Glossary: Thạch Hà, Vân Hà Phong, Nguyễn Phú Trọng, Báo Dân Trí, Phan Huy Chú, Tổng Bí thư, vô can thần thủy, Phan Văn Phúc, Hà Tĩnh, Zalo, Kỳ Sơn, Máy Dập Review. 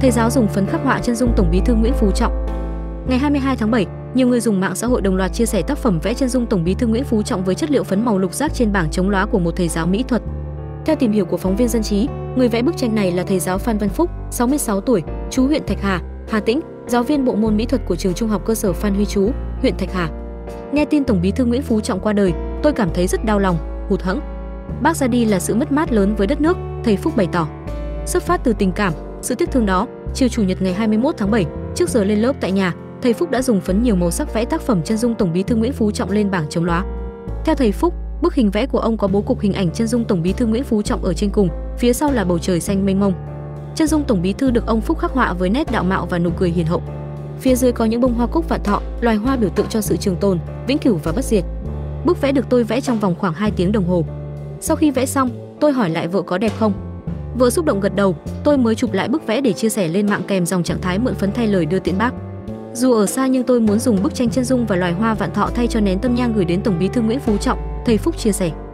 thầy giáo dùng phấn khắc họa chân dung Tổng Bí thư Nguyễn Phú Trọng. Ngày 22 tháng 7, nhiều người dùng mạng xã hội đồng loạt chia sẻ tác phẩm vẽ chân dung Tổng Bí thư Nguyễn Phú Trọng với chất liệu phấn màu lục rác trên bảng chống lóa của một thầy giáo mỹ thuật. Theo tìm hiểu của phóng viên Dân trí, người vẽ bức tranh này là thầy giáo Phan Văn Phúc, 66 tuổi, trú huyện Thạch Hà, Hà Tĩnh, giáo viên bộ môn mỹ thuật của trường trung học cơ sở Phan Huy Chú, huyện Thạch Hà. Nghe tin Tổng Bí thư Nguyễn Phú Trọng qua đời, tôi cảm thấy rất đau lòng, hụt hẫng. Bác ra đi là sự mất mát lớn với đất nước, thầy Phúc bày tỏ. Xuất phát từ tình cảm, sự tiếc thương đó, chiều Chủ nhật ngày 21 tháng 7, trước giờ lên lớp tại nhà, thầy Phúc đã dùng phấn nhiều màu sắc vẽ tác phẩm chân dung Tổng Bí thư Nguyễn Phú Trọng lên bảng chống lóa. Theo thầy Phúc, bức hình vẽ của ông có bố cục hình ảnh chân dung Tổng Bí thư Nguyễn Phú Trọng ở trên cùng, phía sau là bầu trời xanh mênh mông. Chân dung Tổng Bí thư được ông Phúc khắc họa với nét đạo mạo và nụ cười hiền hậu. Phía dưới có những bông hoa cúc vạn thọ, loài hoa biểu tượng cho sự trường tồn, vĩnh cửu và bất diệt. Bức vẽ được tôi vẽ trong vòng khoảng 2 tiếng đồng hồ. Sau khi vẽ xong, tôi hỏi lại vợ có đẹp không. Vợ xúc động gật đầu, tôi mới chụp lại bức vẽ để chia sẻ lên mạng kèm dòng trạng thái mượn phấn thay lời đưa tiễn Bác. Dù ở xa nhưng tôi muốn dùng bức tranh chân dung và loài hoa vạn thọ thay cho nén tâm nhang gửi đến Tổng Bí thư Nguyễn Phú Trọng, thầy Phúc chia sẻ.